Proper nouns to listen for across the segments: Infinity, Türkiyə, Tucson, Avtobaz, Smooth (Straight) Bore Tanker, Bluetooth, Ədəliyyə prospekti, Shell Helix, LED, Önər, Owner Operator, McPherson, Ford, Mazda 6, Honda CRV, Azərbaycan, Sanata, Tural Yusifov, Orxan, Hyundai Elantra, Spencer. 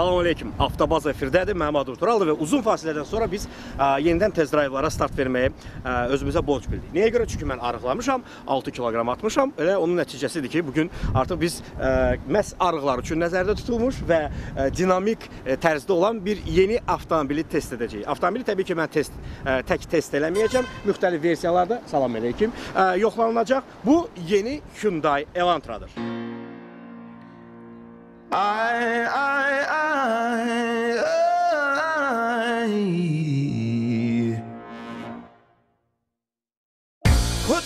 Salam aleyküm, Avtobaz efirdədir, mənim adım Turaldır və uzun fasilədən sonra biz yenidən test drive'lara start verməyi özümüzə borc bildik. Nəyə görə? Çünki mən arıqlamışam, 6 kilogram atmışam, elə onun nəticəsidir ki, bugün artıq biz məhz arıqlar üçün nəzərdə tutulmuş və dinamik tərzdə olan bir yeni avtomobili test edəcəyik. Avtomobili təbii ki, mən tək test eləməyəcəm, müxtəlif versiyalarda, salam aleyküm, yoxlanılacaq. Bu yeni Hyundai Elantradır. Put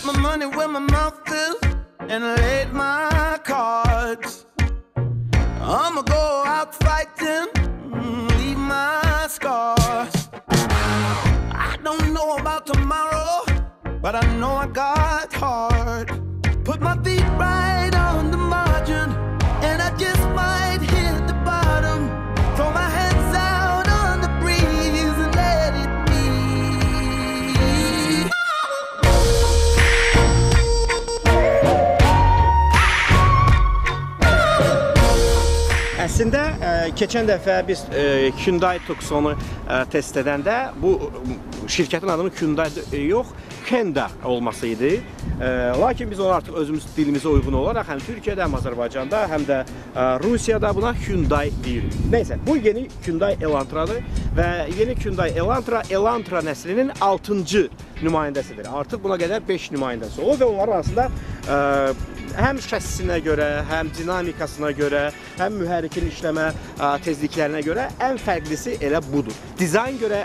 my money where my mouth is and laid my cards. I'ma go out fighting, leave my scars. I don't know about tomorrow, but I know I got hard. Put my feet right on the margin, and I just might hit the bottom. Throw my hands out on the breeze and let it be. Əslində, keçən dəfə biz Hyundai Tucsonu test edəndə bu şirkətin adını Hyundai yox, Honda olması idi. Lakin biz onu artıq özümüz dilimizə uyğun olaraq həm Türkiyədə, həm Azərbaycanda, həm də Rusiyada buna Hyundai deyirik. Neysə, bu yeni Hyundai Elantradır və yeni Hyundai Elantra, Elantra nəslinin 6-cı nümayəndəsidir. Artıq buna qədər 5 nümayəndəsi olur və onların arasında həm şəssisinə görə, həm dinamikasına görə, həm mühərrikin işləmə tezliklərinə görə ən fərqlisi elə budur. Dizayn görə,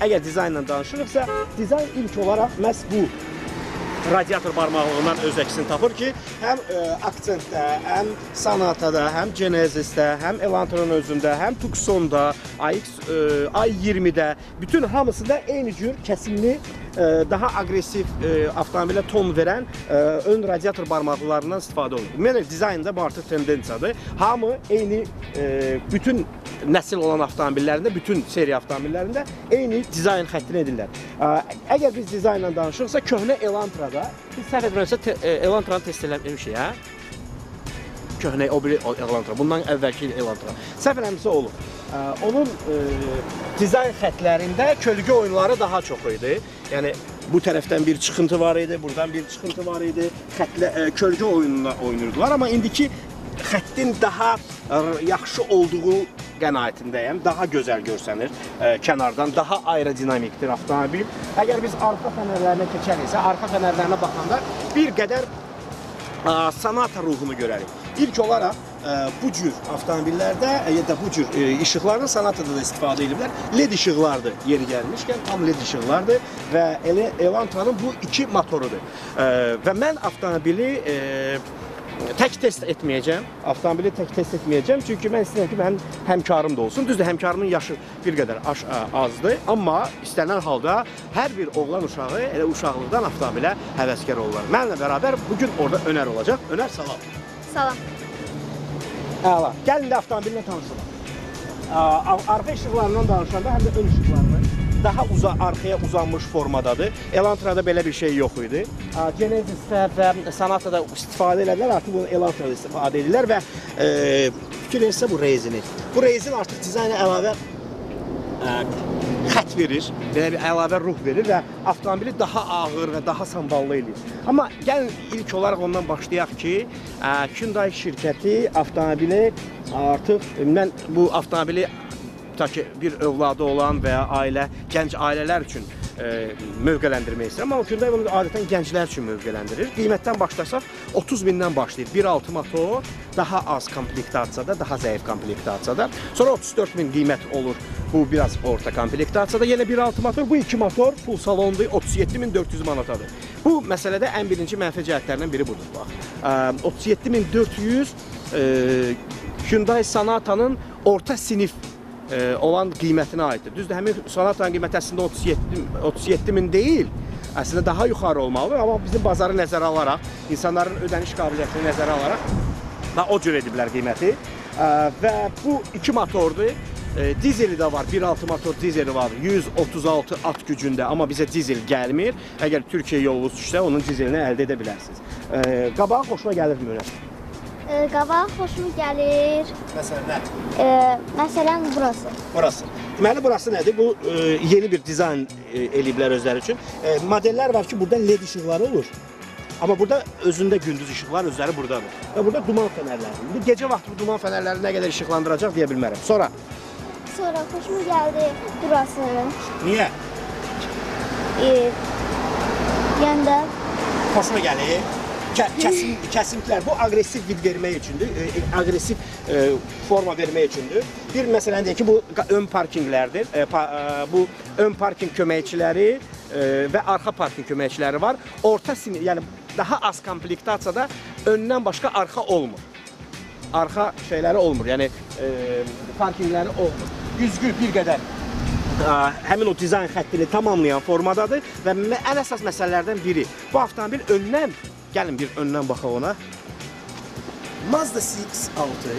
əgər dizaynla danışırıqsa, dizayn ilk olaraq məhz bu radiator barmaqlığından öz əksini tapır ki, həm aksentdə, həm Sanatada, həm Genesisdə, həm Elantranın özündə, həm Tucsonda, i20-də, bütün hamısında eyni cür kəsimli, daha agresif avtomobilə ton verən ön radiator barmaqlarından istifadə olunur. Ümumiyyətlə, dizaynda bu artıq tendensiyadır. Hamı eyni, bütün nəsil olan avtomobillərində, bütün seri avtomobillərində eyni dizayn xəttini edirlər. Əgər biz dizaynla danışırsa, köhnə Elantrada, biz səhv etmirəmsə, Elantranı test eləmişik, hə? Köhnə o biri Elantra, bundan əvvəlki Elantra. Səhv eləmişsə olur. Onun dizayn xətlərində kölgə oyunları daha çox idi. Yəni, bu tərəfdən bir çıxıntı var idi, buradan bir çıxıntı var idi. Kölgə oyununa oynayırdılar, amma indiki xəttin daha yaxşı olduğu qənaətindəyəm. Daha gözəl görsənir kənardan, daha aerodinamikdir avtomobil. Əgər biz arxa fənərlərinə keçəriksə, arxa fənərlərinə baxanda bir qədər Sanata ruhunu görərik. İlk olaraq bu cür avtomobillərdə, ya da bu cür işıqlardan Sanatada da istifadə ediblər. LED işıqlardır yeri gəlmişkən, tam LED işıqlardır və Elantranın bu iki motorudur. Və mən avtomobili tək test etməyəcəm. Avtomobili tək test etməyəcəm, çünki mən istəyirəm ki, mənim həmkarım da olsun. Düzdür, həmkarımın yaşı bir qədər azdır, amma istənilən halda hər bir oğlan uşağı elə uşaqlıqdan avtomobilə həvəskar olurlar. Mənimlə bərabər bugün orada Önər olacaq. Önər, salam. Salam. Əla. Gəlin də avtomobilinə tanışalım. Arxa işıqlarından danışanda həm də ön işıqlarını daha arxaya uzanmış formadadır. Elantrada belə bir şey yox idi. Genesisdə və Sanatada istifadə edirlər, artıq bunu Elantrada istifadə edirlər və fikir etsə bu rezini. Bu rezin artıq dizayna əlavə xət verir, belə bir əlavə ruh verir və avtomobili daha ağır və daha samballı edir. Amma gəlin ilk olaraq ondan başlayaq ki, Hyundai şirkəti avtomobili artıq, mən bu avtomobili ta ki, bir övladı olan və ya ailə, gənc ailələr üçün mövqələndirmək istəyirəm. Amma Hyundai bunu adətən gənclər üçün mövqələndirir. Qiymətdən başlasaq, 30.000-dən başlayır. 1.6 motor, daha az komplektasiyada, daha zəif komplektasiyada. Sonra 34.000 qiymət olur bu biraz orta komplektasiyada. Yenə 1.6 motor, bu iki motor full salondur, 37.400 manatadır. Bu məsələdə ən birinci mənfi cəhətlərindən biri budur. 37.400 Hyundai Sanatanın orta sinif olan qiymətinə aiddir. Düzdür, həmin Sanatanın qiyməti əslində 37.000 deyil, əslində daha yuxarı olmalıdır, amma bizim bazarı nəzərə alaraq, insanların ödəniş qabiliyyətini nəzərə alaraq o cür ediblər qiyməti. Və bu iki motordur. Dizeli də var, 1.6 motor dizeli var, 136 at gücündə, amma bizə dizel gəlmir. Əgər Türkiyə yolunuz düşsə, onun dizelini əldə edə bilərsiniz. Qabağa xoşuna gəlirmi, Önər? Qabaq xoşum gəlir. Məsələn, nə? Məsələn, burası. Burası. Deməli, burası nədir? Bu, yeni bir dizayn eləyiblər özləri üçün. Modellər var ki, buradan LED işıqları olur. Amma burada özündə gündüz işıqlar, özləri buradadır. Və burada duman fənərləri. Bu gecə vaxtı bu duman fənərləri nə qədər işıqlandıracaq deyə bilmərəm. Sonra xoşuma gəldi burası. Niyə? Yəni də... Xoşuma gəlir. Kəsimlər, bu agresif vid vermək üçündür, agresif forma vermək üçündür. Bir məsələn deyək ki, bu ön parkinqlərdir, bu ön parking köməkçiləri və arxa parking köməkçiləri var. Orta sinir, yəni daha az komplektasiyada öndən başqa arxa olmur, arxa şeyləri olmur, yəni parkinqləri olmur. Güzgü bir qədər həmin o dizayn xəttini tamamlayan formadadır və ən əsas məsələlərdən biri. Bu avtomobil öndən gəlin bir öndən baxaq ona. Mazda 6,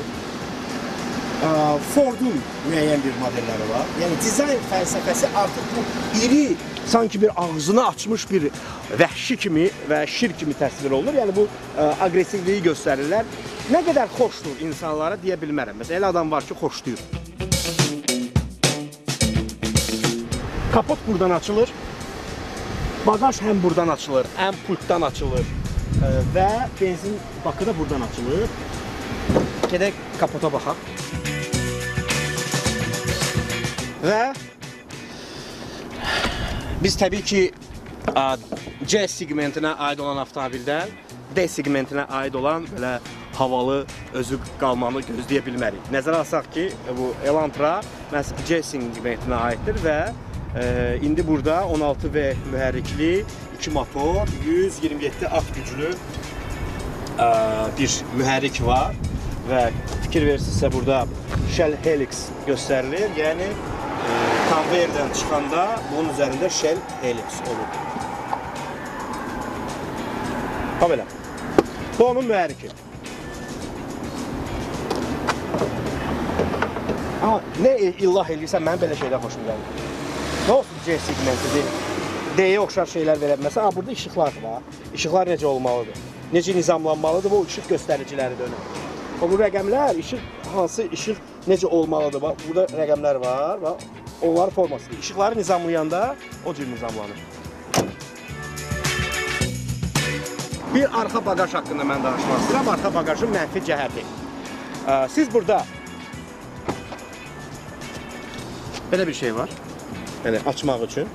Ford'un müəyyən bir modelləri var. Yəni, dizayn fəlsəfəsi artıq bu iri, sanki bir ağzını açmış bir vəhşi kimi və şir kimi təsvir olunur. Yəni, bu agresivliyi göstərirlər. Nə qədər xoşdur insanlara deyə bilmərəm. Məsələn, elə adam var ki, xoşduyur. Kapot buradan açılır. Bagaj həm buradan açılır, həm pultdan açılır və benzin bakı da buradan açılır. Gedək kapota baxaq. Və biz təbii ki, C segmentinə aid olan avtomobildən D segmentinə aid olan havalı özü qalmanı gözləyə bilmərik. Nəzərə alsaq ki, bu Elantra məhz C segmentinə aiddir və İndi burada 16 V mühərrikli, 2 motor, 127 at güclü bir mühərrik var və fikir verirsinizsə burada Shell Helix göstərilir, yəni konveyerdən çıxanda bunun üzərində Shell Helix olur. Belə, bu onun mühərriki. Amma nə illah eləyirsən, mən belə şeydən xoşum gəlir. Nə olsun C segmentidir, D'yə oxşar şeylər verə bilməsən, burada işıqlar var, işıqlar necə olmalıdır, necə nizamlanmalıdır, bu işıq göstəriciləri dönür. Bu rəqəmlər, hansı işıq necə olmalıdır, burada rəqəmlər var, onların formasıdır. İşıqları nizamlayanda o cür nizamlanır. Bir arxa bagaj haqqında mən danışmaq istəyirəm, arxa bagajın mənfi cəhəti. Siz burada belə bir şey var. Yəni, açmaq üçün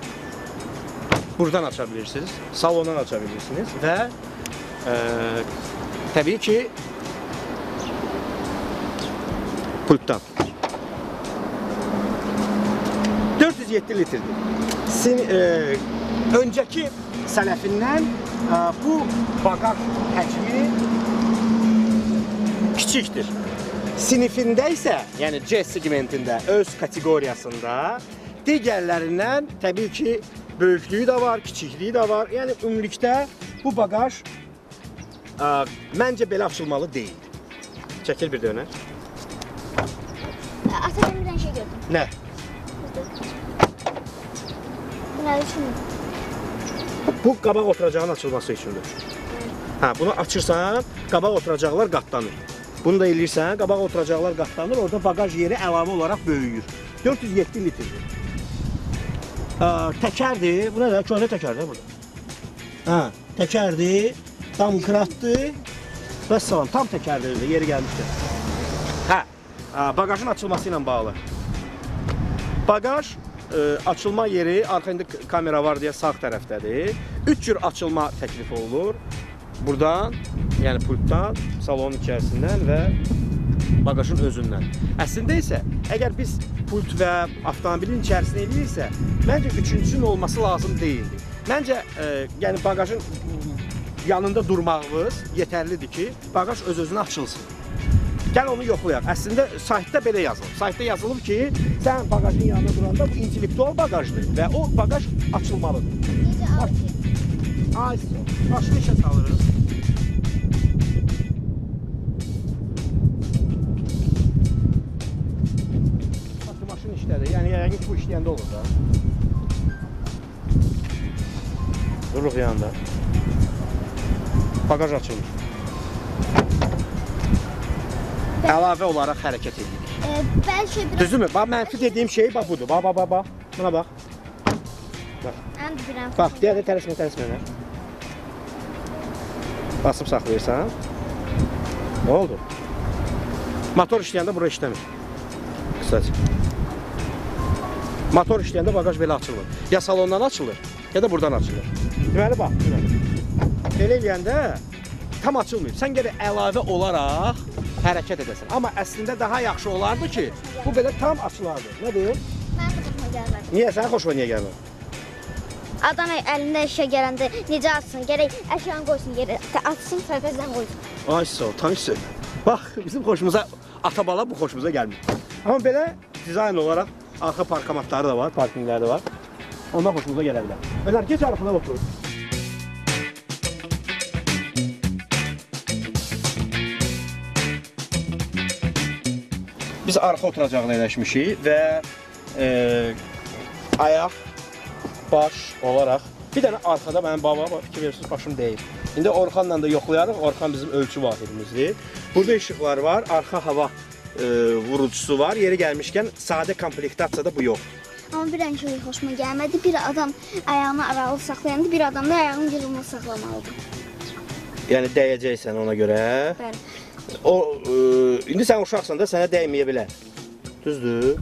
buradan aça bilirsiniz, salondan aça bilirsiniz və təbii ki, pultdan. 407 litrdir. Öncəki sələfindən bu bagaj həcmi kiçikdir. Sinifində isə, yəni C segmentində, öz kateqoriyasında digərlərindən təbii ki, böyüklüyü də var, kiçikliyi də var. Yəni, ümumilikdə bu bagaj məncə belə açılmalı deyil. Çəkil bir də Önər. Asadan bir dənə şey gördüm. Nə? Nə üçündür? Bu, qabaq oturacağın açılması üçündür. Bunu açırsan, qabaq oturacaqlar qatlanır. Bunu da eləyirsən, qabaq oturacaqlar qatlanır, orada bagaj yeri əlavə olaraq böyüyür. 407 litrdir. Təkərdir, bu nədir? Köhnə təkərdir burada. Təkərdir, damkratdır və salam, tam təkərdir, yeri gəlmişdir. Hə, bagajın açılması ilə bağlı. Bagaj açılma yeri, arxında kamera var deyə sağ tərəfdədir. 3 cür açılma təklif olunur. Buradan, yəni pultdan, salonun içərisindən və bagajın özündən. Əslində isə, əgər biz pult və avtomobilin içərisini eləyirsə, məncə üçüncünün olması lazım deyildir. Məncə, yəni bagajın yanında durmağımız yetərlidir ki, bagaj öz-özünə açılsın. Gəl onu yoxlayaq. Əslində, saytda belə yazılıb. Saytda yazılıb ki, sən bagajın yanında duranda bu intellektual bagajdır və o bagaj açılmalıdır. Necə alırıq? Ayso, başqa işə salırıq. Yəni, yəqin ki, bu işləyəndə olur da. Dururuq yanında. Bagaj açılır. Əlavə olaraq hərəkət edirik. Bəlkə biraz... Düzümü? Bax, mənfi dediyim şey bax budur. Bax, bax, bax, bax. Buna bax. Bax, deyə də tələsmə, tələsmə. Basıb saxlayırsan. Nə oldu? Motor işləyəndə bura işləmir. Qısacıq. Motor işləyəndə bagaj belə açılır. Ya salondan açılır, ya da buradan açılır. Deməli, bax, deməli. Belə eləyəndə tam açılmayıb. Sən gərək əlavə olaraq hərəkət edəsən. Amma əslində daha yaxşı olardı ki, bu belə tam açılardı. Nə deyil? Mənə xoşuma gəlmir. Niyə? Sənə xoşuma niyə gəlmir? Adam əlində eşya gələndə necə açsın? Gərək əşyanı qoysun yerə, açsın, sərfəzdən qoysun. Ay, sağ ol, tanış söyləm. Bax, bizim xoşumuza, atabala bu xoşumuza gəlmir. Amma belə dizayn olaraq arxa parkamatları da var, parkingləri də var. Ondan xoşumuza gələ bilər. Önər, geç arxına oturur. Biz arxa oturacağına eləşmişik və ayaq, baş olaraq, bir dənə arxada mənim babam, fikir verirsiniz, başım deyil. İndi Orxanla da yoxlayarıq, Orxan bizim ölçü vahirimizdir. Burada işıqlar var, arxa hava vurucusu var, yeri gəlmişkən sadə komplektasiyada bu yoxdur. Amma bir ən şey xoşuma gəlmədi, bir adam ayağını aralı saxlayandı, bir adam da ayağını yığılma saxlamalıdır. Yəni dəyəcəksən ona görə? Bəli. İndi sən uşaqsan da sənə dəyməyə bilər. Düzdür.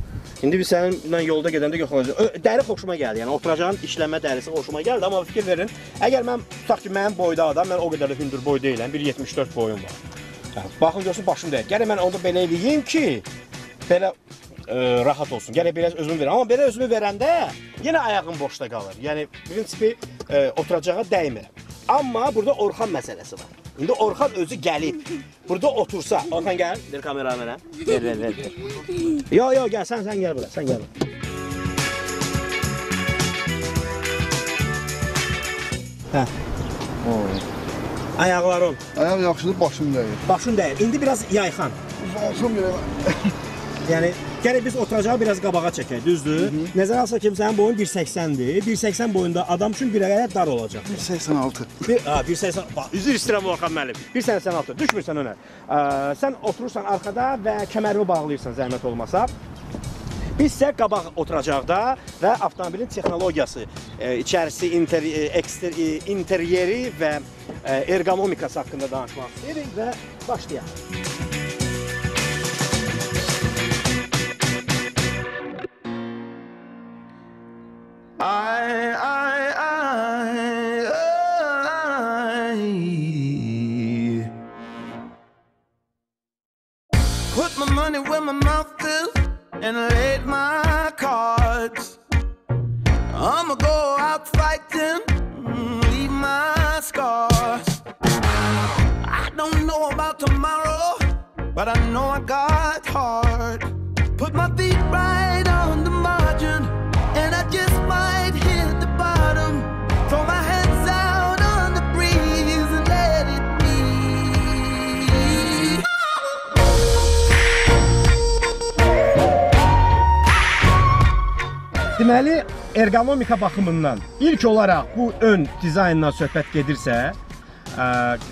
İndi biz səninlə yolda gedəndə yoxlanacaq. Dəri xoşuma gəldi, yəni oturacağın işlənmə dərisi xoşuma gəldi. Amma fikir verin, əgər mən, tutaq ki, mənim boyda adam, mən o qədər də hündür boy deyiləm, 1,74 boyum var. Baxın, görsün, başım dəyək. Gələk mən onda belə eləyim ki, belə rahat olsun. Gələk belə özümü verəm. Amma belə özümü verəndə yenə ayağım boşda qalır. Yəni, prinsipi oturacağa dəymirəm. Amma burada Orxan məsələsi var. İndi Orxan özü gəlib, burada otursa, Orxan gəl, bir kameraya mənə, ver. Yo, gəl, sən gəl bura, sən gəl bura. Hə. Ayaqlarım. Ayaq yaxşıdır, başım dəyir. Başım dəyir, indi biraz yayxan. Başım dəyir. Yəni, gələk biz oturacağı biraz qabağa çəkək, düzdür. Nəzər alsa ki, sənin boyun 1,80-dir. 1,80 boyunda adam üçün bir ədəd dar olacaq. 1,86. 1,86. Bax, üzr istəyirəm, Orxan müəllim. 1,86. Düşmürsən önə. Sən oturursan arxada və kəmərini bağlayırsan zəhmət olmasa. Biz isə qabaq oturacaqda və avtomobilin texnologiyası, içərisi, interyeri və ergonomikası haqqında danışmaq istəyirik və başlayaq. Put my money where my mouth is and laid my cards. I'ma go out fighting, leave my scars. I don't know about tomorrow, but I know I got hard. Put my feet right on the margin and I just might hit the bottom. Throw my hands out on the breeze and let it be. Deməli, ergonomika baxımından ilk olaraq bu ön dizayndan söhbət gedirsə,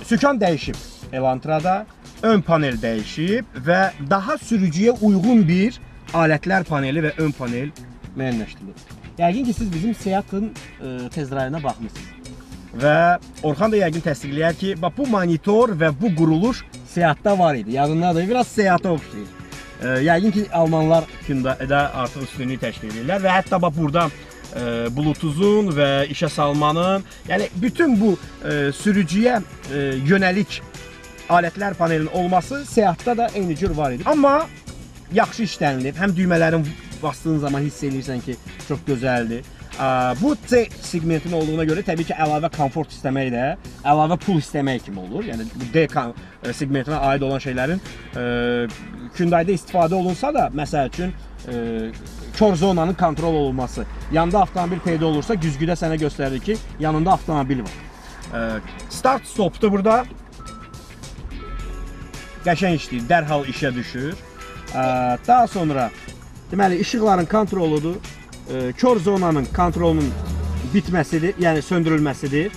sükan dəyişib Elantra'da, ön panel dəyişib və daha sürücüyə uyğun bir alətlər paneli və ön panel müəyyənləşdirilir. Yəqin ki, siz bizim Seat'ın tezrayına baxmışsınız. Və Orxan da yəqin təsdiqləyər ki, bu monitor və bu quruluş Seat'da var idi. Yadındadır, biraz Seat'a oxşayır. Yəqin ki, Almanlar Hyundai'da artıq üstünlüyü təşkil edirlər və hətta buradan Bluetooth'un və işə salmanın, yəni bütün bu sürücüyə yönəlik alətlər panelinin olması Seat'da da eyni cür var idi. Amma yaxşı işlənilib, həm düymələrin bastığın zaman hiss edirsən ki, çox gözəldir. Bu C segmentin olduğuna görə təbii ki, əlavə komfort istəmək də, əlavə pul istəmək kimi olur. Yəni, bu D segmentinə aid olan şeylərin Hyundai'da istifadə olunsa da, məsəl üçün, kör zonanın kontrol olunması. Yanında avtomobil peyda olursa, güzgüdə sənə göstərir ki, yanında avtomobil var. Start-stopdur burada. Qəşən işləyir, dərhal işə düşür. Daha sonra, deməli, işıqların kontroludur, kör zonanın kontrolunun bitməsidir, yəni söndürülməsidir,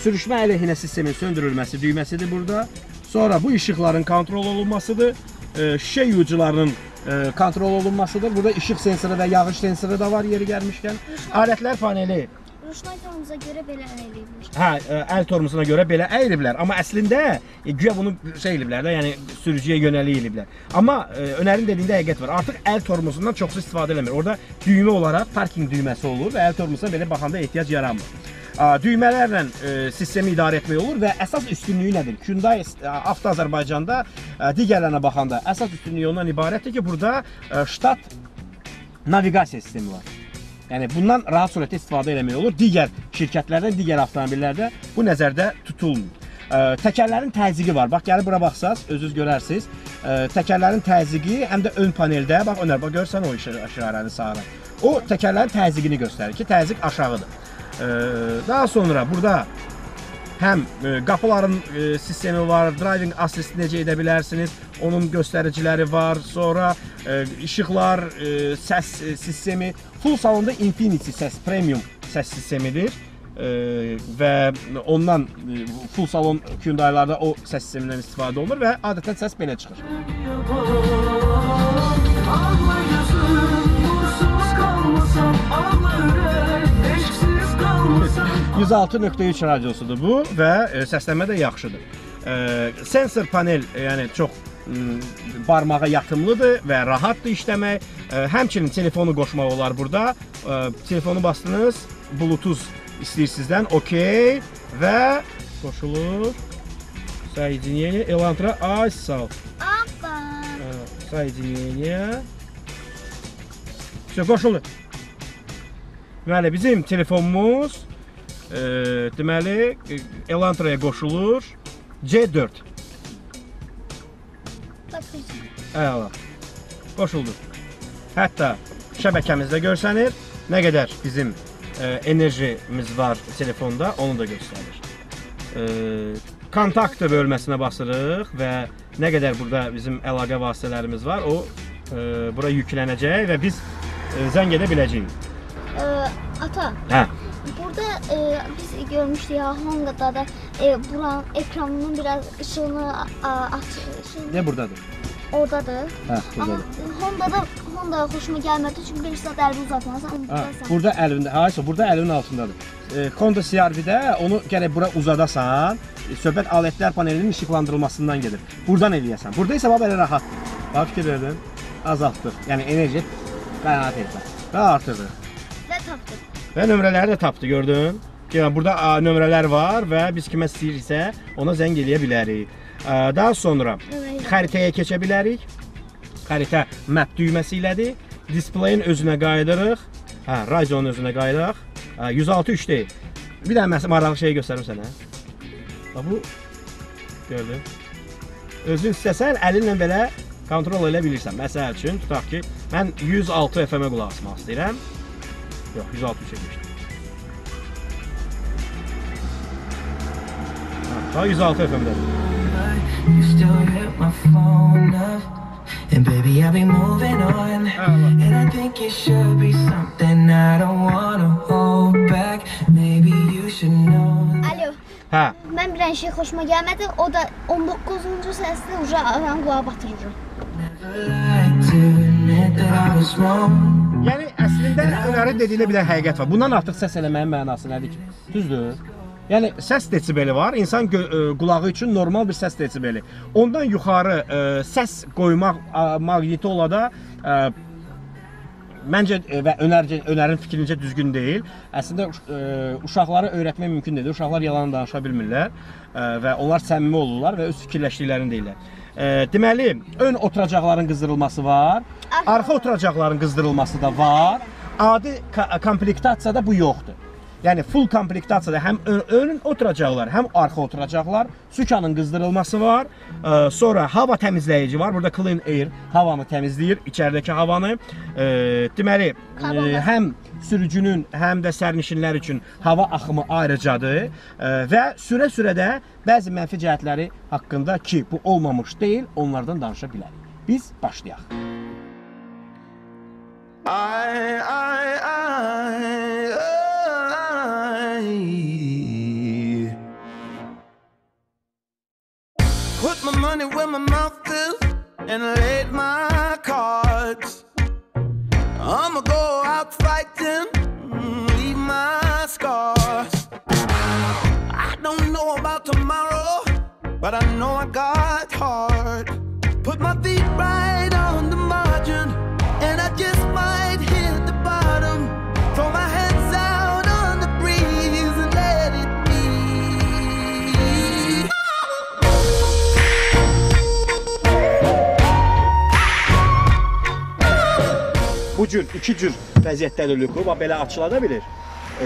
sürüşmə əleyhinə sistemin söndürülməsi düyməsidir burada, sonra bu işıqların kontrol olunmasıdır şişe yığıcılarının kontrol olunmasıdır. Burada ışık sensörü ve yağış sensörü de var yeri gelmişken. Aletler paneli. Ruşnay torumuza göre belə əyiliblər. Hə, əl tormusuna görə belə əyiliblər. Amma əslində güya bunu şey eliblər də, yəni sürücüyə yönəlik eliblər. Amma Önərin dediyində həqiqət var. Artıq əl tormusundan çoxsu istifadə eləmir. Orada düymə olaraq parking düyməsi olur və əl tormusuna belə baxanda ehtiyac yaranmır. Düymələrlə sistemi idarə etmək olur və əsas üstünlüyü nədir? Hyundai Avto Azərbaycanda digərlərinə baxanda əsas üstünlüyü ondan ibarətdir ki, burada ştat naviqasiya sistemi var. Yəni bundan rahat surətdə istifadə eləmək olur. Digər şirkətlərdə, digər avtomobillərdə bu nəzərdə tutulmur. Təkərlərin təzyiqi var. Bax, gəlib bura baxsaz, özünüz görərsiniz. Təkərlərin təzyiqi həm də ön paneldə, bax Önər, bax görsən o işarəni sağa. O təkərlərin təzyiqini göstərir ki, təzyiq aşağıdır. Daha sonra burada həm qapıların sistemi var, driving assist necə edə bilərsiniz, onun göstəriciləri var, sonra işıqlar, səs sistemi, full salonda Infinity səs, premium səs sistemidir və ondan full salon Hyundai'larda o səs sistemindən istifadə olunur və adətən səs belə çıxır. %106.3 radiosudur bu və səslənmə də yaxşıdır. Sensor panel yəni çox barmağa yaxınlıdır və rahatdır işləmək. Həmçinin telefonu qoşmaq olar burada. Telefonu bastınız, Bluetooth istəyir sizdən, okey və qoşulur. Соединение Elantra Aysal. Apa. Соединение. Все qoşulur. Bəli, bizim telefonumuz deməli Elantra'ya qoşulur C4. Əla, qoşuldu. Hətta şəbəkəmizdə görsənir. Nə qədər bizim enerjimiz var telefonda, onu da göstərir. Kontakt bölməsinə basırıq və nə qədər burada bizim əlaqə vasitələrimiz var, o bura yüklənəcək və biz zəng edə biləcəyik. Ata. Hə. Burada biz görmüşdük ya, Honda'da da buranın ekranının biraz ışığını açılır. Ne buradadır? Oradadır. Hə, buradadır. Honda'da xoşuma gəlmədi çünki bir saat əlini uzatmasan. Burada əlində, haysa burada əlinin altındadır. Honda CRV-də onu gərək bura uzadasan, söhbət alətlər panelinin işıqlandırılmasından gelir. Buradan eləyəsən. Burada isə bax belə rahat. Bax fikir verdin, azaltdır. Yəni enerji qənaət etmə. Və artırır. Və tapdır. Və nömrələri də tapdı, gördün. Burada nömrələr var və biz kimə istəyirsə ona zəng eləyə bilərik. Daha sonra xəritəyə keçə bilərik. Xəritə map düyməsi ilədir. Displeyin özünə qayıdırıq. Radionu özünə qayıdırıq. 106.3 deyil. Bir dənə maraqlı şeyi göstərim sənə. Bu, gördün. Özün istəsən, əlinlə belə kontrol elə bilirsən. Məsəl üçün, tutaq ki, mən 106 FM-ə qulaq asmaq istəyirəm. Yox, 106 çəkmişdim. Ha, 106 FM'dədir. Alo. Hə. Mən bir şey xoşuma gəlmədi, o da 19-cu səsdə uca aran qulağa batırırım. Yəni, əslində Önərin dediyində bir də həqiqət var. Bundan artıq səs eləməyin mənası nədir ki? Düzdür. Yəni, səs desibeli var. İnsan qulağı üçün normal bir səs desibeli. Ondan yuxarı səs qoymaq maqniti ola da məncə və Önərin fikrincə düzgün deyil. Əslində, uşaqlara öyrətmək mümkün deyil. Uşaqlar yalan danışa bilmirlər və onlar səmimi olurlar və öz fikirləşdiklərini deyirlər. Deməli, ön oturacaqların qızdırılması var, arxa oturacaqların qızdırılması da var. Adi komplektasiyada bu yoxdur. Yəni, full komplektasiyada həm ön oturacaqlar, həm arxa oturacaqlar. Sükanın qızdırılması var. Sonra hava təmizləyici var. Burada Clean Air havanı təmizləyir, içəridəki havanı. Deməli, həm sürücünün, həm də sərnişinlər üçün hava axımı ayrıcadır. Və sürə-sürədə bəzi mənfi cəhətləri haqqında ki, bu olmamış deyil, onlardan danışa bilərik. Biz başlayaq. Put my money where my mouth is. and laid my cards. I'ma go out fighting, leave my scars. I don't know about tomorrow, but I know I got hard. Put my feet right on the margin, and I just might hit the bottom. Throw my hands out on the breeze and let it be. Bu cür, iki cür vəziyyətdə lüku, belə açıla da bilir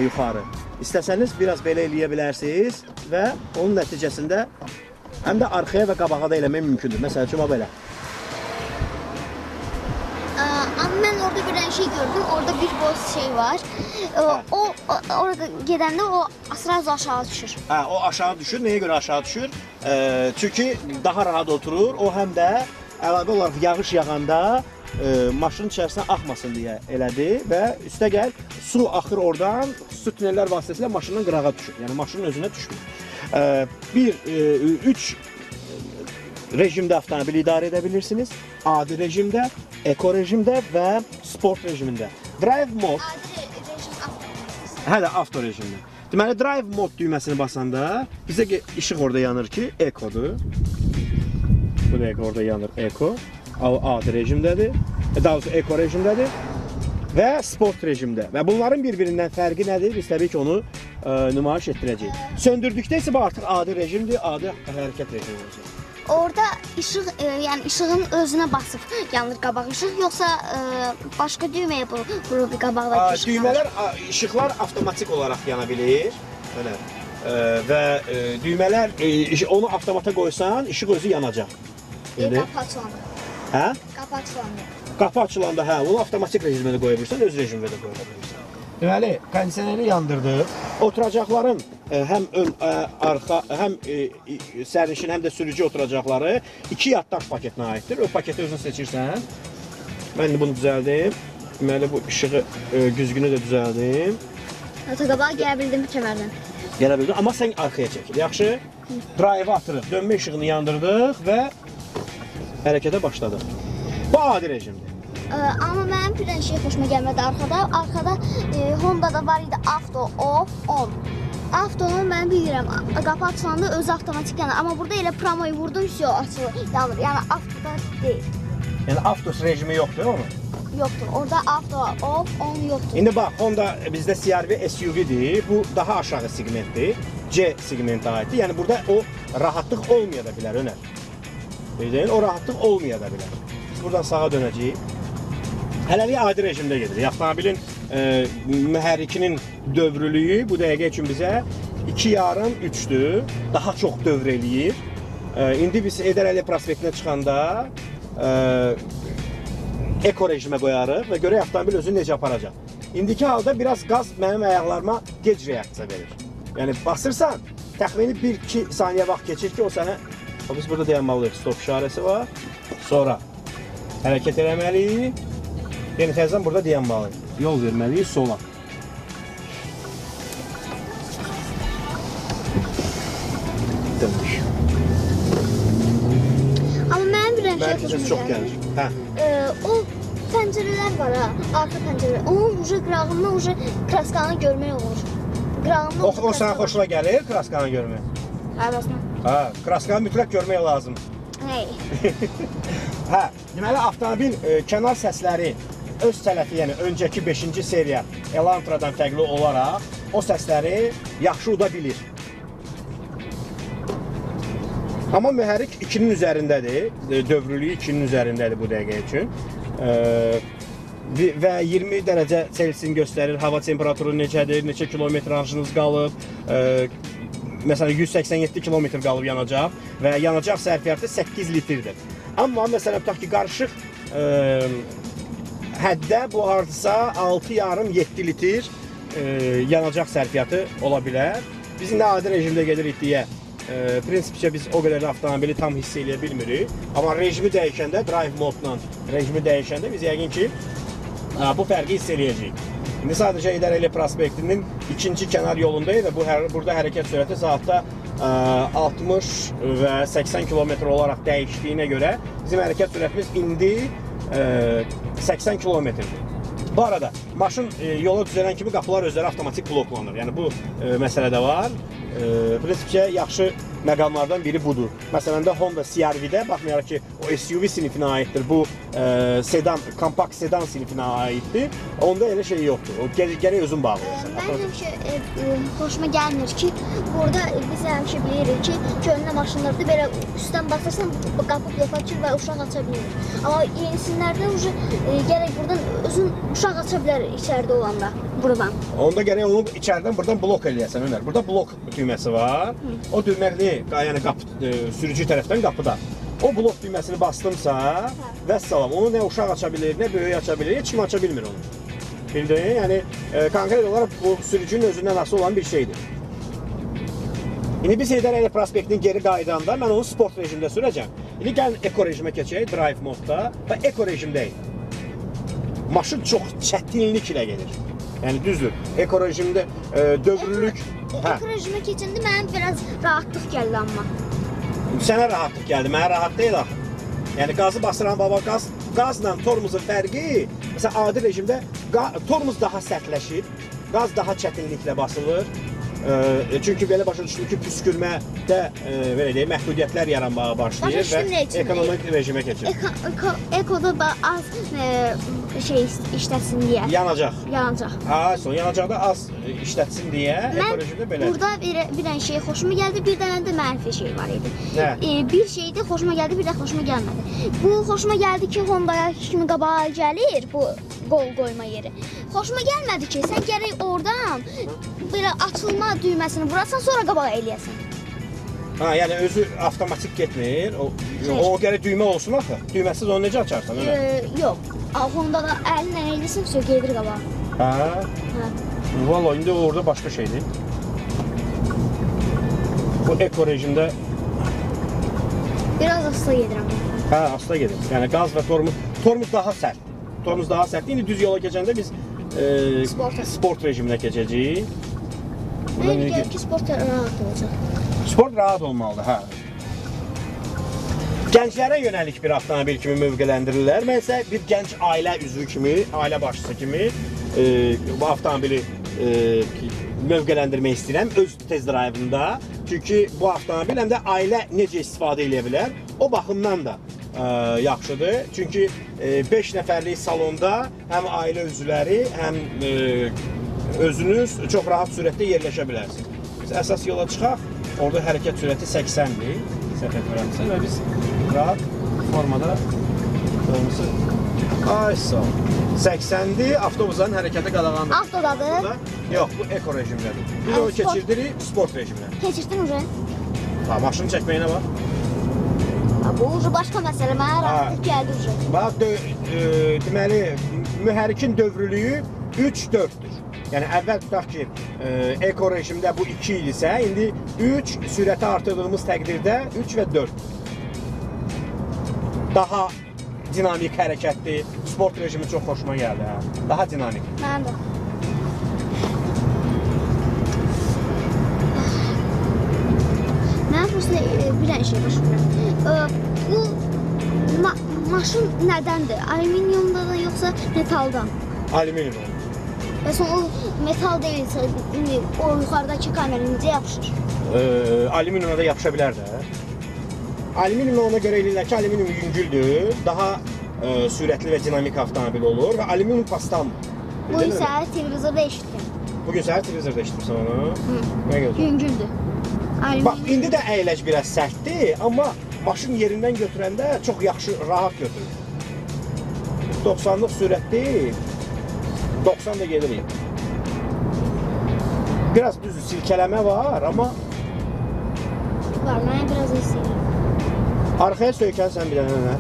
yuxarı. İstəsəniz biraz belə eləyə bilərsiniz və onun nəticəsində həm də arxaya və qabağa da eləmək mümkündür. Məsəl üçün, o belə. Mən orada bir şey gördüm, orada bir boz şey var. O orada gedəndə o sırası aşağı düşür. Hə, o aşağı düşür. Nəyə görə aşağı düşür? Çünki daha rahat oturur. O həm də əlavə olaraq yağış yağanda maşının içərisinə axmasın deyə elədi və üstə gəl, su axır oradan, su tünellər vasitəsilə maşından qırağa düşür. Yəni, maşının özünə düşmür. Üç rejimdə avtomobili idarə edə bilirsiniz. Adi rejimdə, eko rejimdə və sport rejimində. Drive mode... Adi rejim, avto rejimdə. Hə də, avto rejimdə. Deməli, drive mode düyməsini basanda bizə işıq orada yanır ki, ekodur. Bu da orada yanır, eko. Adi rejimdədir, daha doğrusu eko rejimdədir və sport rejimdə. Və bunların bir-birindən fərqi nədir? Biz təbii ki, onu nümayiş etdirəcəyik. Söndürdükdə isə bu artıq adi rejimdir, adi hərəkət rejimi olacaq. Orada işığın özünə basıb yanır qabaq işıq, yoxsa başqa düyməyə vurub qabaqdakı işıq? Düymələr, işıqlar avtomatik olaraq yana bilir. Və düymələr, onu avtomata qoysan, işıq özü yanacaq. Qapı açılanda. Hə? Qapı açılanda. Qapı açılanda, hə, onu avtomatik rejimdə qoya bilirsən, öz rejimdə də qoya bilirsən. Deməli, kondisioneri yandırdıq. Oturacaqların həm sərnişin, həm də sürücü oturacaqları iki yaddaş paketinə aiddir. O paketi özünü seçirsən. Mən bunu düzəldim. Deməli, bu işığı güzgünü də düzəldim. Qabağa gələ bildim bu kəmərdən. Gələ bildim, amma sən arxaya çəkil. Yaxşı, drive-ı atırıq, dönmə işığını yandırdıq və hərəkətə başladıq. Bu adi rejimdir. Amma mənim bir şey xoşuma gəlmədi arxada. Arxada Honda-da var idi avto, off, on. Avtonu mən bilirəm, qapı açılanda özü avtomatik yanır. Amma burada elə pramoyu vurdum ki, o açılır, yanır. Yəni, avtoda deyil. Yəni, avtos rejimi yoxdur, onu? Yoxdur. Orada avto, off, on yoxdur. İndi bax, Honda bizdə CRV SUV-dir. Bu daha aşağı segmentdir. C segmentə aiddir. Yəni, burada o rahatlıq olmaya da bilər, Önər. O rahatlıq olmaya da bilər. Biz buradan sağa dönəcəyik. Hələlik adi rejimdə gedirik. Avtomobilin mühərrikinin dövrlüyü bu dəqiqə üçün bizə 2,5-3-dür. Daha çox dövr eləyir. İndi biz Ədəliyyə prospektinə çıxanda eko rejimə qoyarıq və görək avtomobil özünü necə aparacaq. İndiki halda biraz qaz mənim ayaqlarıma gec reaksiya verir. Yəni, basırsan, təxmini 1-2 saniyə vaxt keçir ki, o sənə... Biz burada dayanmalıyıq, stop işarəsi var. Sonra hərəkət eləməliyik. Yəni, təzədən burada dayanmalıyıq. Yol verməliyik sola. Dönmüş. Amma mənim bir rəmşə xoşuma gəlir. O pəncərələr var, arka pəncərələr. Onun qırağımda kraskanı görmək olur. O sənə xoşuna gəlir, kraskanı görmək? Hə, bəsmə. Kraskanı mütləq görmək lazım. Nəy? Hə, deməli, avtomobil kənar səsləri öz sələfi, yəni öncəki 5-ci seriya Elantradan fərqli olaraq o səsləri yaxşı uda bilir. Amma mühərrik 2-nin üzərindədir, dövrlüyü 2-nin üzərindədir bu dəqiqə üçün. Və 20 dərəcə Celsius göstərir, hava temperaturu necədir, neçə kilometr arjınız qalıb, məsələn 187 kilometr qalıb yanacaq və yanacaq sərfiyyatı 8 litrdir. Amma məsələn, tutaq ki, qarışıq həddə bu artısa 6,5-7 litr yanacaq sərfiyyatı ola bilər. Biz indi adi rejimdə gedirik deyə prinsipcə biz o qədər avtomobili tam hiss eləyə bilmirik. Amma rejimi dəyişəndə, drive modla rejimi dəyişəndə biz yəqin ki, bu fərqi hiss eləyəcəyik. İndi sadəcə İdarə Prospektinin ikinci kənar yolundayıq və burada hərəkət sürəti saatda 60 və 80 km olaraq dəyişdiyinə görə bizim hərəkət sürətimiz indi 80 km-dir. Bu arada maşın yola düzələn kimi qapılar özləri avtomatik bloklanır. Yəni bu məsələ də var. Prinsipcə yaxşı məqamlardan biri budur. Məsələn də Honda CRV-də baxmayaraq ki, o SUV sinifinə aiddir. Bu sedan, kompakt sedan sinifinə aiddir. Onda elə şey yoxdur. O gərək özün bağlayırsan. Mən həmişə xoşuma gəlmir ki, burada biz həmişə bilirik ki, köhnə maşınlarda belə üstdən baxırsan, qapı bloka girir və uşaq aça bilir. Amma yenisinlərdə gərək buradan özün uşaq aça bilər içərdə olanda. Buradan. Onda gərək onu içərdən buradan blok eləyəsən, Önər. Burada blok düyməsi var. O düyməkli, yəni sürücü tərəfdən qapıda. O blok düyməsini bastımsa, vəssalam, onu nə uşaq aça bilir, nə böyük aça bilir, heç kim aça bilmir onu. Bildin? Yəni, konkret olaraq bu sürücünün özündən asılı olan bir şeydir. İndi biz Ədəliyyə prospektinin geri qaydanda mən onu sport rejimdə sürəcəm. İndi gəlin eko rejimə keçək, drive modda və eko rejimdəyik. Maşın çox çətinlik ilə gelir. Yəni düzdür, eko rejimdə dövrülük... Eko rejimə keçəndə mənə biraz rahatlıq gəldi amma. Sənə rahatlıq gəldi, mənə rahat deyil axı. Yəni qazı basıran baba qaz, qazla tormuzun fərqi, məsələn, adi rejimdə tormuz daha sərtləşir, qaz daha çətinliklə basılır. Çünki belə başa düşdüm ki, püskürmədə məhdudiyyətlər yaranmağa başlayır və ekonomik rejimə keçir. Ekoda az işlətsin deyə. Yanacaq. Yanacaq. Yanacaqda az işlətsin deyə ekorejimdə belə. Mən burada bir dənə şey xoşuma gəldi, bir dənə də mənfi şey var idi. Bir şeydə xoşuma gəldi, bir də xoşuma gəlmədi. Bu xoşuma gəldi ki, Honda kimi qabağa gəlir bu qol qoyma yeri. Xoşuma gəlmədi ki, sən gərək oradan belə açılma düyməsini vurasan, sonra qabağa eləyəsən. Yəni özü avtomatik getmir, o gərək düymə olsun axı, düyməsiz onu necə açarsan, Önər? Yox, Honda əlinlə eləyəsən, söz gedir qabağa. Valla, indi orada başqa şeydir. Bu eko rejimdə... Biraz asla gedirəm. Asla gedir. Yəni qaz və tormuz daha sərt. Tormuz daha sərtdir. İndi düz yola keçəndə biz sport rejiminə keçəcəyik. Mən gəlir ki, sport rahat olacaq. Sport rahat olmalıdır, Gənclərə yönəlik bir avtomobil kimi mövqələndirirlər. Mən isə bir gənc ailə üzvü kimi, ailə başçısı kimi bu avtomobili mövqələndirmək istəyirəm öz test drive-ında. Çünki bu avtomobil həm də ailə necə istifadə edə bilər, o baxımdan da yaxşıdır. Çünki 5 nəfərlik salonda həm ailə üzvləri, həm özünüz çox rahat sürətdə yerləşə bilərsiniz. Biz əsas yola çıxaq, orada hərəkət sürəti 80-dir, və biz rahat formada yolumuzu... 80-dir, avtobuzların hərəkəti qadağandır. Avtodadır? Yox, bu eko rejimlədir. Biz onu keçirdirik, sport rejimlədir. Keçirdin uca? Maşını çəkməyinə bax. Bu uca başqa məsələ, mənə rahatlıq gəldi uca. Deməli, mühərikin dövrülüyü 3-4-dür. Yəni, əvvəl tutaq ki, eko rejimdə bu 2 idisə, indi 3 sürəti artırdığımız təqdirdə 3 və 4-dür. Daha dinamik hərəkətdir, sport rejimi çox xoşuma gəldi, daha dinamik. Mən də. Mən bursa bir dənə şey başlayıram. Bu maşın nədəndir? Alüminiumda da yoxsa metaldan? Alüminium. Bəs o metal deyilsə, o yuxarıdakı kamera necə yapışır? Alüminiumla da yapışa bilər də. Alüminiumla ona görə eləyirlər ki, alüminium yüngüldür, daha sürətli və dinamik avtomobil olur və alüminium paslanmır. Bu gün səhər televizorda eşitdim. Bu gün səhər televizorda eşitdirsən onu? Yüngüldür. Bax, indi də əyləc biraz sərtdir, amma maşın yerindən götürəndə çox yaxşı, rahat götürür. 90-lıq sürətdir. 90 da gelirik. Biraz düzü silkələmə var, amma... Var, mənə biraz istəyirəm. Arxaya söykənsən bir dənə, Önər.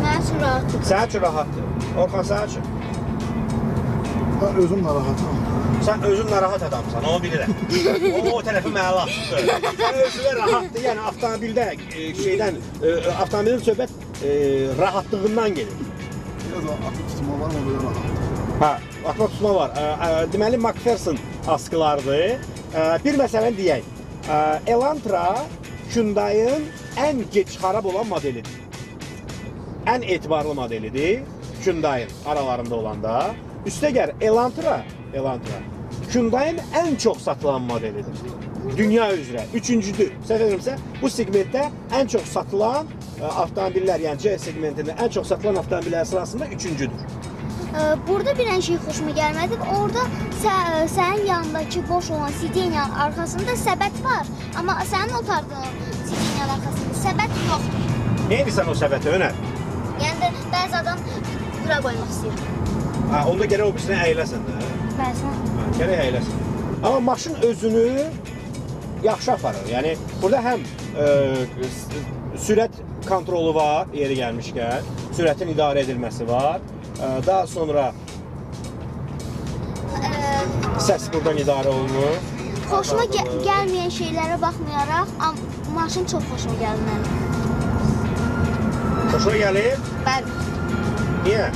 Mənə üçün rahatdır. Sənə üçün rahatdır. Orxan, sənə üçün? Mən özüm narahatım. Sən özün narahat adamsan, onu bilirəm. O tərəfi mənə laxtır. Özünə rahatdır, yəni avtomobildə, avtomobilin söhbət rahatlığından gelir. Atma tutma var mı, belə rahatdır? Atma tutma var. Deməli, McPherson askılardır. Bir məsələn deyək, Elantra Hyundai'ın ən geç xarab olan modelidir. Ən etibarlı modelidir Hyundai'ın aralarında olanda. Üstəgər Elantra Hyundai'ın ən çox satılan modelidir. Dünya üzrə, üçüncüdür. Səhv edirəmsə, bu segmentdə ən çox satılan avtomobillər, yəni C segmentində ən çox satılan avtomobillər sırasında üçüncüdür. Burada bir ən şey xoşuma gəlmədi. Orada sənin yanındakı boş olan sidenyanın arxasında səbət var. Amma sənin otardığın sidenyanın arxasında səbət yoxdur. Nə edirsən o səbəti, Önər? Yəni, bəzi adam bura qoymaq istəyir. Onda gərək o birsinə əyləsən də. Bəzi. Gərək əyləsən. Amma maşın özünü yaxşı aparır. Yəni, burada həm sürət kontrolu var, yeri gəlmişkən, sürətin idarə edilməsi var. Daha sonra səs buradan idarə olunur. Xoşuma gəlməyən şeylərə baxmayaraq, maşın çox xoşuma gəlməlidir. Xoşuna gəlir? Bəli. Niyə?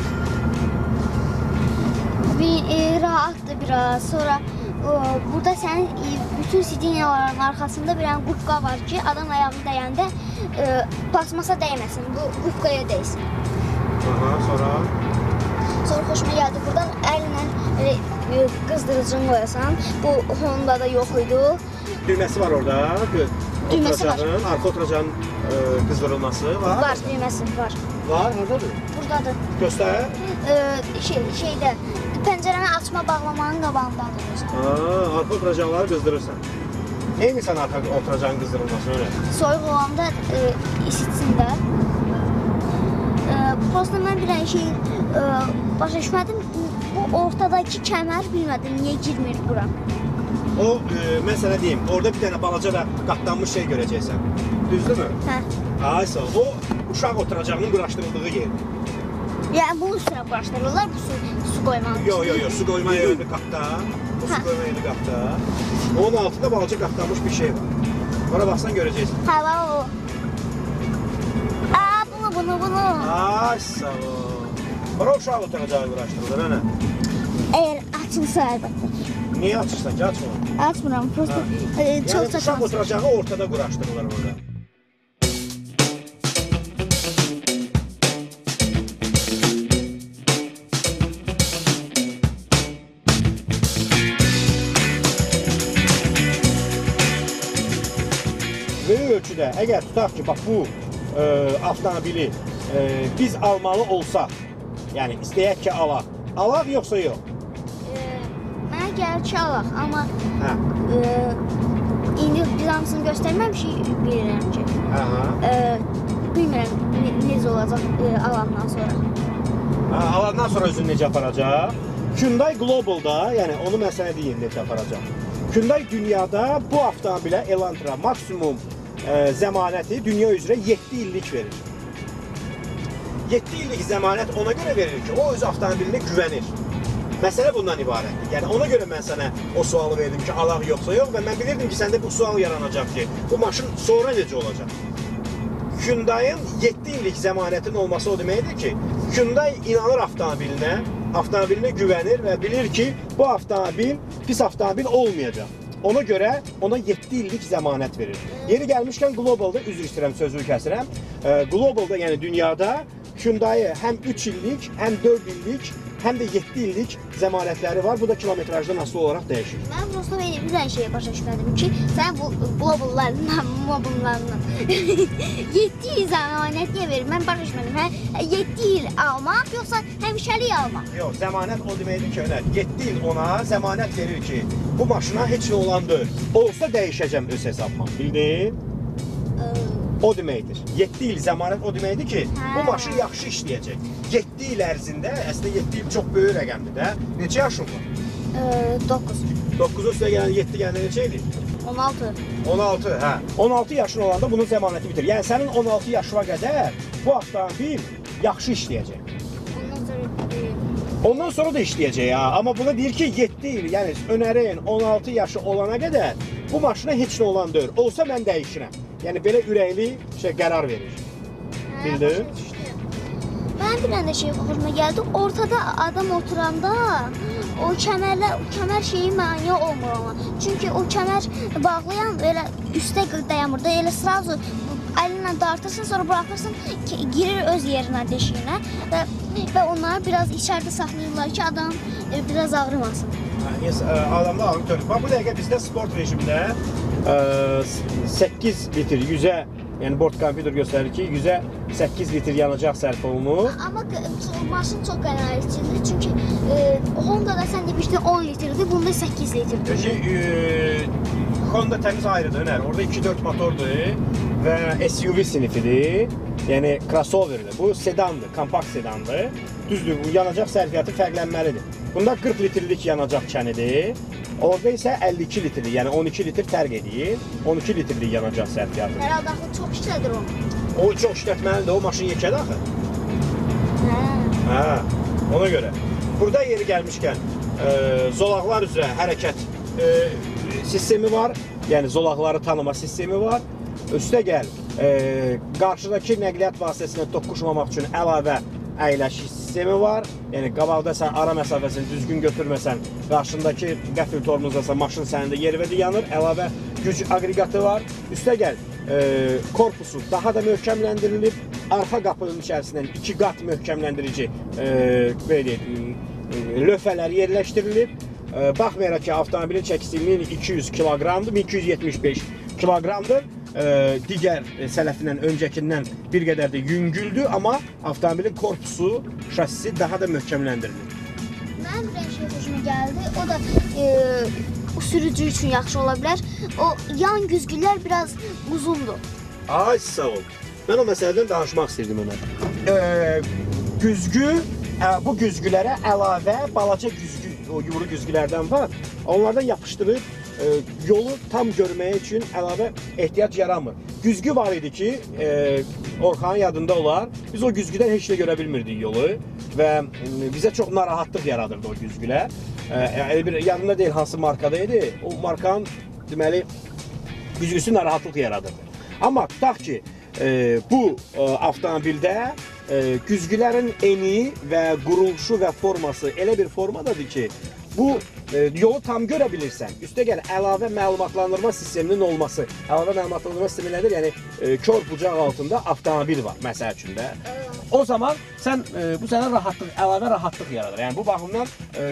Rahatdır biraz, sonra burada sənin bütün sidinyaların arxasında bir ən qubqa var ki, adam ayağını dəyəndə plastmasa dəyməsin, bu qubqaya dəysin. Sonra xoşuma gəldi, buradan əlinlə qızdırıcını qoyasan, bu Honda'da yox idi. Düyməsi var orada, arxa oturacağın qızdırılması var. Var, düyməsi var. Var, haradadır? Buradadır. Göstər. Şeydə. Pəncərəni açma, bağlamanın qabağındadır. Arxa oturacaqları qızdırırsan. Eyni sən arxa oturacağın qızdırılmasını öyrək? Soyuq olanda isitsin də. Prosta mən bilən şey başa düşmədim. Bu ortadakı kəmər bilmədim, niyə girmir bura? O, mən sənə deyim, orada bir dənə balaca və qatlanmış şey görəcəksən. Düzdürmü? Hə. Aysa, o uşaq oturacağının quraşdırıldığı yerdir. Yəni, bunun üstünə quraşdırırlar, bu su qoymanın. Yox, su qoyma yerli qapda, bu su qoyma yerli qapda. Onun altında balaca qapdanmış bir şey var. Ona baxsan görəcəksin. Hə, var o. Aa, bunu. Ay, sağ ol. Bura uşaq oturacağı quraşdırırlar, hənə? Əgər açılsa, əlbəttə. Niyə açırsan ki, açmıram? Açmıram, prosto çox saçansın. Yəni, uşaq oturacağı ortada quraşdırırlar orada. Ölçüdə, əgər tutaq ki, bax, bu avtomobili biz almalı olsaq, yəni, istəyək ki, alaq. Alaq yoxsa yox? Mənə gəlir ki, alaq, amma indi biz hamısını göstərməmişik, bilirəm ki, bilmirəm necə olacaq alandan sonra. Alandan sonra özünü necə aparacaq? Hyundai Global'da, yəni, onu mən sənə deyim, necə aparacaq. Hyundai dünyada bu avtomobilə Elantra maksimum zəmanəti dünya üzrə 7 illik verir. 7 illik zəmanət ona görə verir ki, o öz avtomobilinə güvənir. Məsələ bundan ibarətdir. Yəni, ona görə mən sənə o sualı verdim ki, alaq yoxsa yox və mən bilirdim ki, səndə bu sual yaranacaq ki, bu maşın sonra necə olacaq? Hyundai'ın 7 illik zəmanətin olması o deməkdir ki, Hyundai inanır avtomobilinə, avtomobilinə güvənir və bilir ki, bu avtomobil pis avtomobil olmayacaq. Ona görə ona 7 illik zəmanət verir. Yeri gəlmişkən Global'da, üzr istəyirəm, sözü kəsirəm, Global'da, yəni dünyada Hyundai həm 3 illik, həm 4 illik, həm də 7 illik zəmanətləri var. Bu da kilometrajdan asılı olaraq dəyişir. Mən prosto bir ən şeyə başa düşmədim ki, sən bu Global'larından, mobillarından 7 il zəmanət niyə verir? Mən başa düşmədim, 7 il almaq, yoxsa həmişəlik almaq? Yox, zəmanət o deməkdir ki, Önər, 7 il ona zəmanət verir ki, bu maşına heç nə olandır. Olsa dəyişəcəm öz hesabıma, bildin? O deməkdir. 7 il zəmanət o deməkdir ki, bu maşın yaxşı işləyəcək. 7 il ərzində, əslində 7 il çox böyük rəqəmdir də. Neçə yaşın var? 9. 9-un üstə gələn 7 gələn neçə ilir? 16. 16, hə. 16 yaşın olanda bunun zəmanəti bitir. Yəni, sənin 16 yaşına qədər bu avtomobil yaxşı işləyəcək. Ondan sonra da işləyəcək, amma buna deyir ki, 7 il, yəni Önərin 16 yaşı olana qədər bu maşına heç nə olan deyil. Olsa mən dəyişirəm. Yəni, belə ürəkli qərar verir. Bildin? Mən bir ən də şey xoşuma gəldi, ortada adam oturanda o kəmər şeyi mane olmur ona. Çünki o kəmər bağlayan elə üstə dayanmır da, elə sırazu əlinlə dartırsın, sonra bırakırsın, girir öz yerinə, deşiyinə və onları biraz içeride saxlayırlar ki, adam biraz ağrımasın. Yes, adamda ağrım görür. Bak, bu dəqiqə bizdə sport rejimdə 8 litr 100'e, yəni bord kompüter göstərir ki, 100'e 8 litr yanacaq sərf olunur. Ama maşın çox qənaətçidir, çünki Honda'da sən demişdin 10 litrdir, bunda 8 litrdir. Honda təmiz ayrıdır, Önər. Orada 2-4 motordur və SUV sinifidir, yəni crossoverdir. Bu sedandır, kompakt sedandır. Düzdür, bu yanacaq sərfiyyatı fərqlənməlidir. Bunda 40 litrlik yanacaq kənidir. Orada isə 52 litrli, yəni 12 litr tərq edir, 12 litrli yanacaq sərfiyyatı. Herhalde axı çox işlədir o. O çox işlətməlidir, o maşın yekədir axı. Hə, ona görə. Burada yeri gəlmişkən, zolaqlar üzrə hərəkət sistemi var, yəni zolaqları tanıma sistemi var. Üstəgəl, qarşıdakı nəqliyyat vasitəsində toqquşmamaq üçün əlavə əyləşik sistemi var. Yəni, qabaqda sən ara məsafəsini düzgün götürməsən, qarşındakı qəfil tormozlasa maşın sənində yervədə yanır, əlavə güc aqreqatı var. Üstəgəl, korpusu daha da möhkəmləndirilib, arxa qapının içərisindən 2 qat möhkəmləndirici lövhələr yerləşdirilib. Baxmayaraq ki, avtomobilin çəkisi 1200 kg-dır, 1275 kg-dır. Digər sələfindən, öncəkindən bir qədər də yüngüldür, amma avtomobilin korpusu, şassisi daha da möhkəmləndirilir. Mənim bir şey xoşuma gəldi, o da sürücü üçün yaxşı ola bilər. O yan güzgülər biraz uzundur. Ay, sağ ol. Mən o məsələdən danışmaq istəyirdim ona. Güzgü, bu güzgülərə əlavə balaca güzgü, o yumru güzgülərdən var. Onlardan yapışdırıb yolu tam görməyə üçün əlavə ehtiyac yaranmır. Güzgü var idi ki, Orxanın yadında olar, biz o güzgüdən heç nə görə bilmirdik yolu və bizə çox narahatlıq yaradırdı o güzgülər. Yadında deyil hansı markada idi, o markanın deməli güzgüsü narahatlıq yaradırdı. Amma tutaq ki, bu avtomobildə güzgülərin eni və quruluşu və forması elə bir formadadır ki, bu yolu tam görə bilirsən. Üstəgəl, əlavə məlumatlandırma sisteminin olması. Əlavə məlumatlandırma sistemi nədir? Yəni, kör bucaq altında avtomobil var, məsəl üçün də. O zaman bu sənə rahatlıq, əlavə rahatlıq yaradır. Yəni, bu baxımdan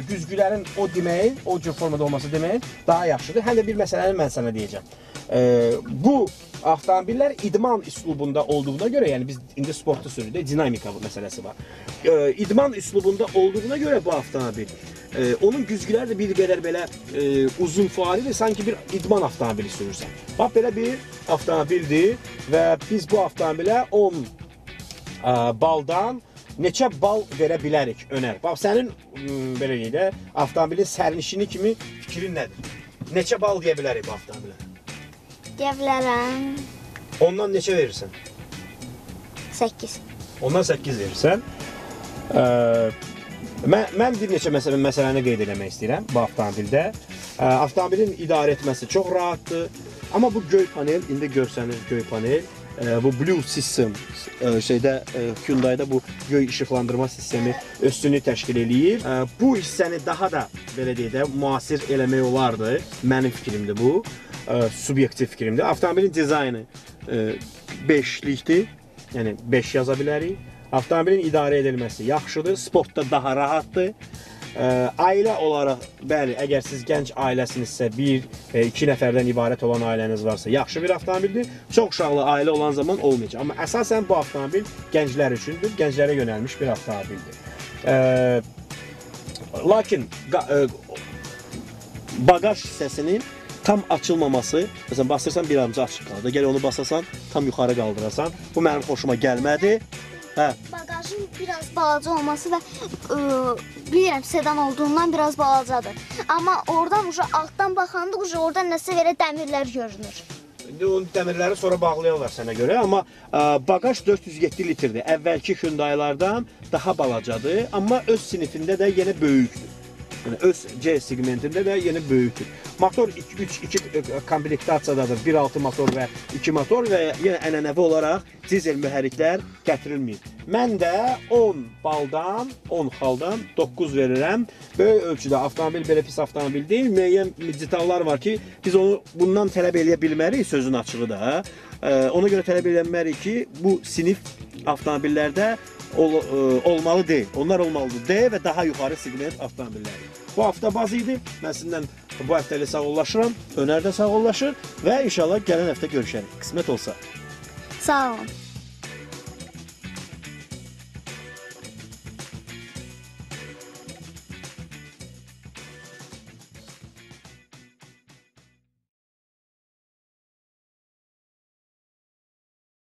güzgülərin o deməyin, o cür formada olması deməyin daha yaxşıdır. Həm də bir məsələni mən sənə deyəcəm. Bu avtomobillər idman üslubunda olduğuna görə, yəni biz indi sportda sürüdə dinamika məsələsi var. İdman üslubunda olduğuna görə bu avtomobil, onun güzgüləri də bir qədər belə uzun fəalidir, sanki bir idman avtomobili sürürsən. Bax, belə bir avtomobildir və biz bu avtomobilə 10 baldan neçə bal verə bilərik, Önər? Bax, sənin avtomobilin sərnişini kimi fikrin nədir? Neçə bal deyə bilərik bu avtomobilə? Deyə bilərəm. Ondan neçə verirsən? 8. Ondan 8 verirsən. Mən bir neçə məsələni qeyd eləmək istəyirəm bu avtomobildə. Avtomobilin idarə etməsi çox rahatdır. Amma bu göy panel, indi görsəniz göy panel, bu Blue System, Hyundai'da bu göy işıqlandırma sistemi üstünlük təşkil eləyir. Bu hissəni daha da müasir eləmək olardı. Mənim fikrimdir bu. Subyektiv fikrimdir. Avtomobilin dizaynı 5'likdir, yəni 5 yaza bilərik. Avtomobilin idarə edilməsi yaxşıdır, sportda daha rahatdır. Ailə olaraq, bəli, əgər siz gənc ailəsinizsə, 1-2 nəfərdən ibarət olan ailəniz varsa, yaxşı bir avtomobildir. Çox uşaqlı ailə olan zaman olmayacaq. Amma əsasən bu avtomobil gənclər üçündür, gənclərə yönəlmiş bir avtomobildir. Lakin bagaj hissəsinin tam açılmaması, məsələn, basırsan bir amca açıq qalır da, gəl onu basasan, tam yuxarı qaldırasan. Bu mənim xoşuma gəlmədi. Bagajın biraz balaca olması və bilirəm, sedan olduğundan biraz balacadır. Amma oradan altdan baxanda oradan nəsə verə dəmirlər görünür. İndi onun dəmirləri sonra bağlayırlar sənə görə, amma bagaj 407 litrdir. Əvvəlki Hyundai'lardan daha balacadır, amma öz sinifində də yenə böyükdür. Yəni öz C segmentində də yenə böyükdür. Motor 3-2 komplektasiyadadır. 1.6 motor və 2 motor və yenə ənənəvi olaraq dizel mühərriklər gətirilməyib. Mən də 10 xaldan 9 verirəm. Böyük ölçüdə avtomobil belə pis avtomobil deyil. Müəyyən detallar var ki, biz onu bundan tələb eləyə bilmərik, sözün açığı da. Ona görə tələb eləməliyik ki, bu sinif avtomobillərdə olmalı deyil. Onlar olmalıdır D və daha yuxarı segment avtomobilləri. Bu Avtobaz idi. Mən sizinlə bu həftə ilə sağollaşıram. Önər də sağollaşır və inşallah gələn həftə görüşərik. Qismət olsa. Sağ olun.